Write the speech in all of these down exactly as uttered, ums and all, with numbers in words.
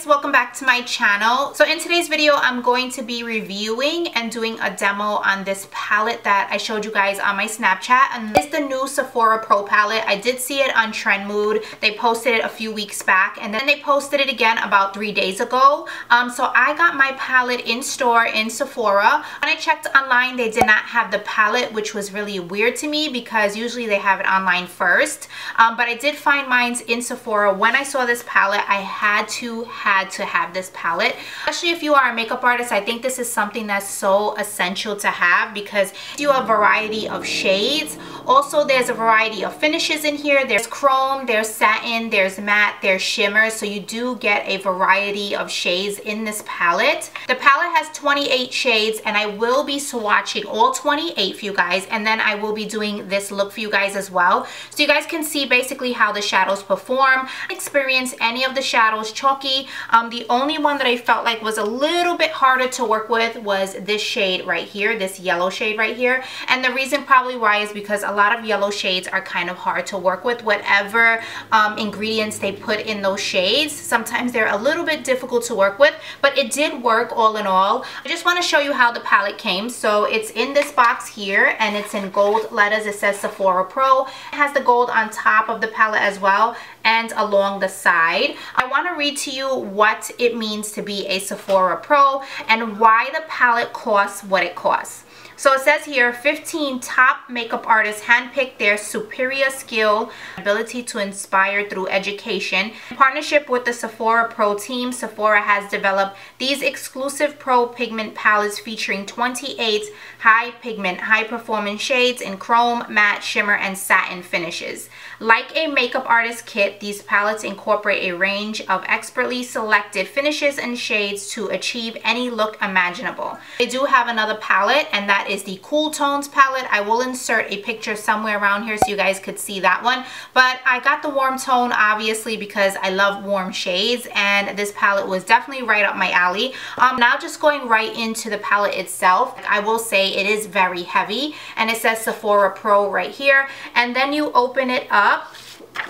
guys, welcome back to my channel. So in today's video I'm going to be reviewing and doing a demo on this palette that I showed you guys on my Snapchat, and it's the new Sephora Pro palette. I did see it on Trend Mood. They posted it a few weeks back and then they posted it again about three days ago. Um, so I got my palette in store in Sephora. When I checked online they did not have the palette, which was really weird to me because usually they have it online first. Um, but I did find mine in Sephora. When I saw this palette I had had to had to have this palette, especially if you are a makeup artist. I think this is something that's so essential to have because you have a variety of shades. Also there's a variety of finishes in here. There's chrome, there's satin, there's matte, there's shimmer, so you do get a variety of shades in this palette. The palette has twenty-eight shades and I will be swatching all twenty-eight for you guys, and then I will be doing this look for you guys as well, so you guys can see basically how the shadows perform. Experience any of the shadows chalky. Um, the only one that I felt like was a little bit harder to work with was this shade right here, this yellow shade right here, and the reason probably why is because a lot of yellow shades are kind of hard to work with. Whatever um, ingredients they put in those shades, sometimes they're a little bit difficult to work with, but it did work all in all. I just want to show you how the palette came. So it's in this box here and it's in gold letters. It says Sephora Pro. It has the gold on top of the palette as well and along the side. I want to read to you what it means to be a Sephora Pro and why the palette costs what it costs. So it says here, fifteen top makeup artists handpicked their superior skill, ability to inspire through education. In partnership with the Sephora Pro team, Sephora has developed these exclusive pro pigment palettes featuring twenty-eight high pigment, high performance shades in chrome, matte, shimmer, and satin finishes. Like a makeup artist kit, these palettes incorporate a range of expertly selected finishes and shades to achieve any look imaginable. They do have another palette, and that is is the Cool Tones palette. I will insert a picture somewhere around here so you guys could see that one, but I got the warm tone obviously because I love warm shades and this palette was definitely right up my alley. Um, now just going right into the palette itself, I will say it is very heavy and it says Sephora Pro right here, and then you open it up.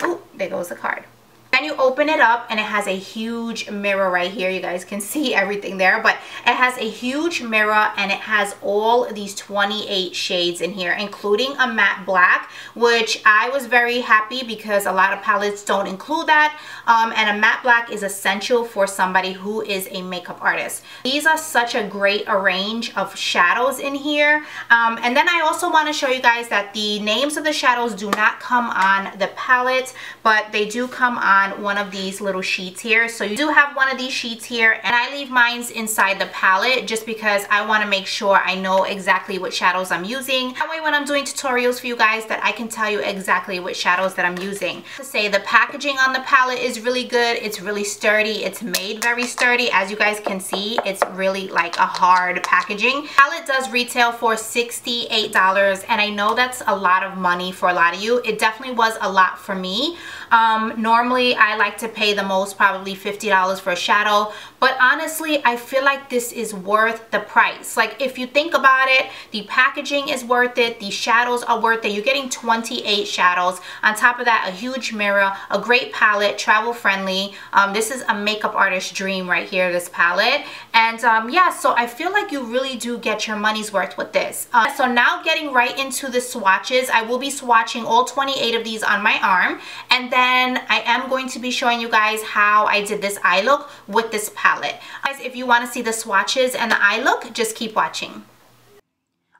Ooh, there goes the card. Then you open it up and it has a huge mirror right here. You guys can see everything there, but it has a huge mirror and it has all these twenty-eight shades in here, including a matte black, which I was very happy because a lot of palettes don't include that, um, and a matte black is essential for somebody who is a makeup artist. These are such a great range of shadows in here, um, and then I also want to show you guys that the names of the shadows do not come on the palette, but they do come on one of these little sheets here. So you do have one of these sheets here, and I leave mine inside the palette just because I want to make sure I know exactly what shadows I'm using. That way when I'm doing tutorials for you guys, that I can tell you exactly what shadows that I'm using. To say the packaging on the palette is really good. It's really sturdy. It's made very sturdy. As you guys can see, it's really like a hard packaging. The palette does retail for sixty-eight dollars, and I know that's a lot of money for a lot of you. It definitely was a lot for me. Um, normally I like to pay the most probably fifty dollars for a shadow, but honestly I feel like this is worth the price. Like if you think about it, the packaging is worth it, the shadows are worth it. You're getting twenty-eight shadows, on top of that a huge mirror, a great palette, travel friendly. Um, this is a makeup artist's dream right here, this palette, and um, yeah, so I feel like you really do get your money's worth with this. Uh, so now getting right into the swatches, I will be swatching all twenty-eight of these on my arm, and then I am going to be showing you guys how I did this eye look with this palette. Guys, if you want to see the swatches and the eye look, just keep watching.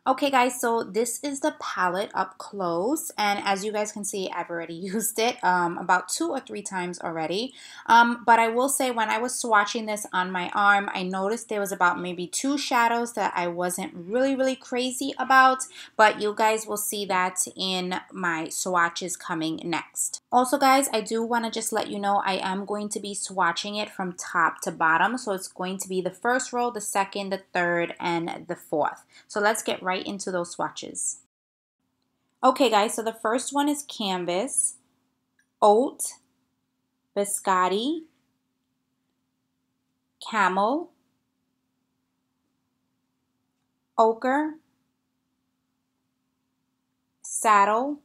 Okay guys, so this is the palette up close, and as you guys can see I've already used it um, about two or three times already, um, but I will say when I was swatching this on my arm I noticed there was about maybe two shadows that I wasn't really really crazy about, but you guys will see that in my swatches coming next. Also guys, I do want to just let you know I am going to be swatching it from top to bottom, so it's going to be the first row, the second, the third, and the fourth. So let's get right right into those swatches. Okay guys, so the first one is Canvas, Oat, Biscotti, Camel, Ochre, Saddle,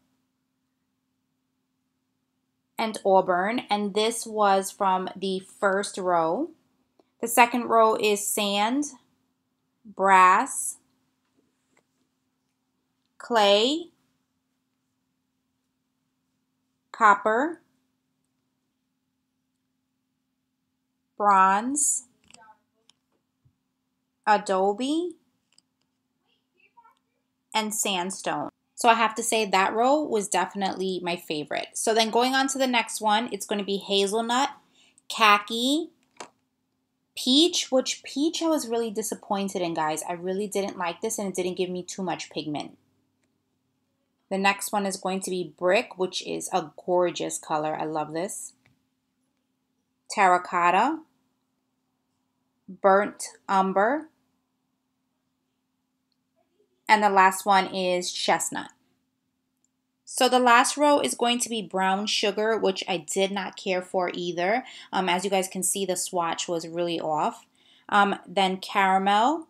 and Auburn, and this was from the first row. The second row is sand, brass, clay, copper, bronze, adobe, and sandstone. So I have to say that row was definitely my favorite. So then going on to the next one, it's going to be hazelnut, khaki, peach, which peach I was really disappointed in, guys. I really didn't like this and it didn't give me too much pigment. The next one is going to be brick, which is a gorgeous color. I love this. Terracotta, burnt umber, and the last one is chestnut. So the last row is going to be brown sugar, which I did not care for either. Um, as you guys can see, the swatch was really off. Um, then caramel,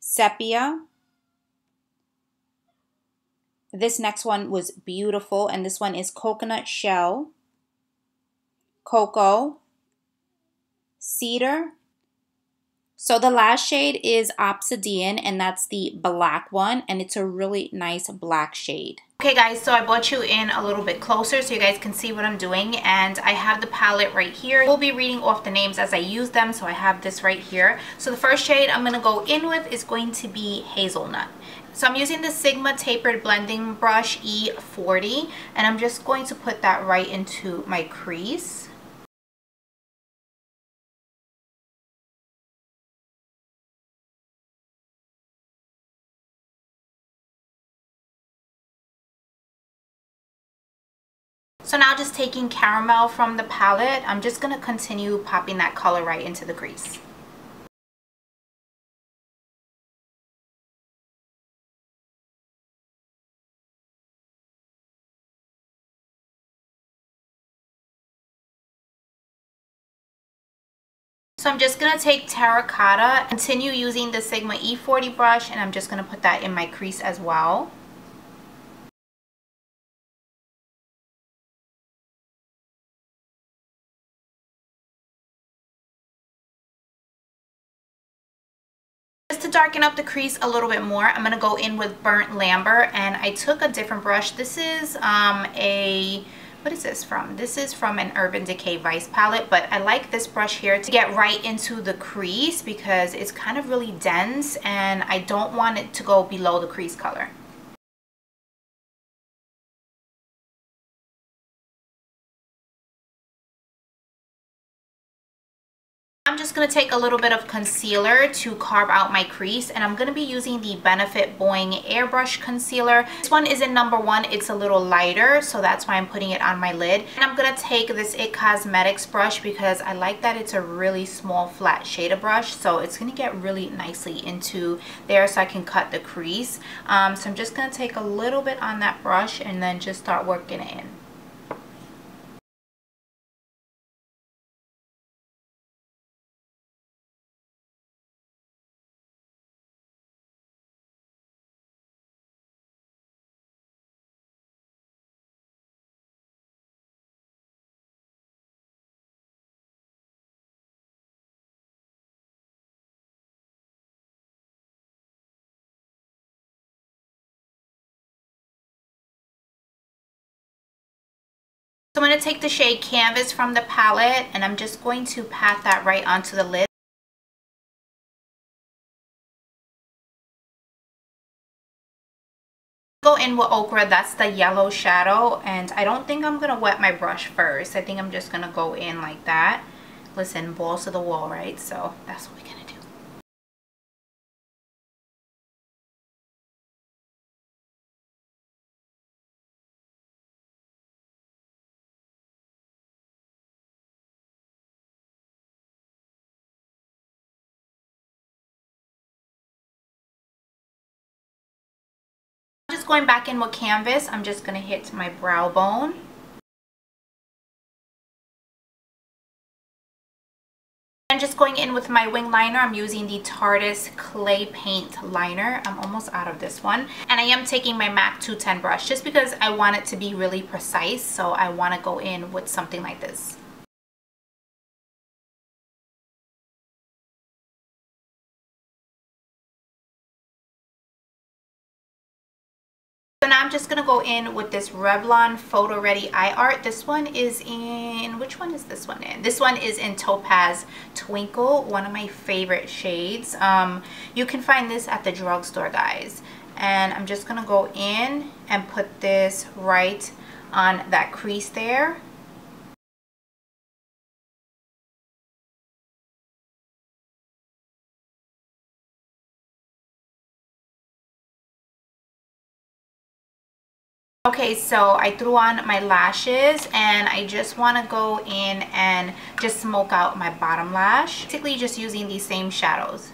sepia. This next one was beautiful, and this one is coconut shell, cocoa, cedar. So the last shade is Obsidian, and that's the black one, and it's a really nice black shade. Okay guys, so I brought you in a little bit closer so you guys can see what I'm doing, and I have the palette right here. We'll be reading off the names as I use them, so I have this right here. So the first shade I'm going to go in with is going to be Hazelnut. So I'm using the Sigma Tapered Blending Brush E forty, and I'm just going to put that right into my crease. So now just taking caramel from the palette, I'm just going to continue popping that color right into the crease. So I'm just going to take terracotta, continue using the Sigma E forty brush, and I'm just going to put that in my crease as well. Darken up the crease a little bit more, I'm gonna go in with burnt lambert, and I took a different brush. This is um a what is this from this is from an Urban Decay Vice palette, but I like this brush here to get right into the crease because it's kind of really dense and I don't want it to go below the crease color. I'm just going to take a little bit of concealer to carve out my crease, and I'm going to be using the Benefit Boing Airbrush Concealer. This one is in number one. It's a little lighter, so that's why I'm putting it on my lid. And I'm going to take this It Cosmetics brush because I like that it's a really small flat shader brush, so it's going to get really nicely into there so I can cut the crease. Um, so I'm just going to take a little bit on that brush and then just start working it in. So I'm going to take the shade Canvas from the palette, and I'm just going to pat that right onto the lid. Go in with Okra, that's the yellow shadow, and I don't think I'm going to wet my brush first. I think I'm just going to go in like that. Listen, balls to the wall, right? So that's what we're going to do. Going back in with Canvas, I'm just going to hit my brow bone. I'm just going in with my wing liner. I'm using the Tarte Clay Paint Liner. I'm almost out of this one. And I am taking my MAC two ten brush just because I want it to be really precise, so I want to go in with something like this. go in with this Revlon Photo Ready Eye Art. This one is in, which one is this one in? This one is in Topaz Twinkle, one of my favorite shades. Um, you can find this at the drugstore, guys. And I'm just going to go in and put this right on that crease there. Okay, so I threw on my lashes and I just want to go in and just smoke out my bottom lash. Basically just using these same shadows.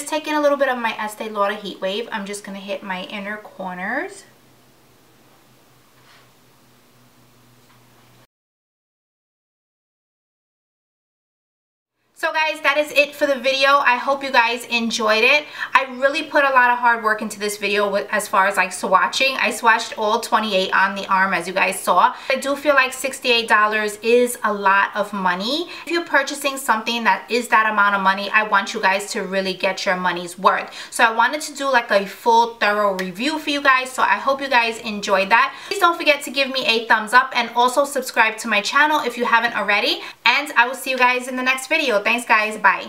Just taking a little bit of my Estee Lauder Heat Wave, I'm just going to hit my inner corners. So guys, that is it for the video. I hope you guys enjoyed it. I really put a lot of hard work into this video with, as far as like swatching. I swatched all twenty-eight on the arm as you guys saw. I do feel like sixty-eight dollars is a lot of money. If you're purchasing something that is that amount of money, I want you guys to really get your money's worth. So I wanted to do like a full thorough review for you guys. So I hope you guys enjoyed that. Please don't forget to give me a thumbs up and also subscribe to my channel if you haven't already. And I will see you guys in the next video. Thanks guys, bye.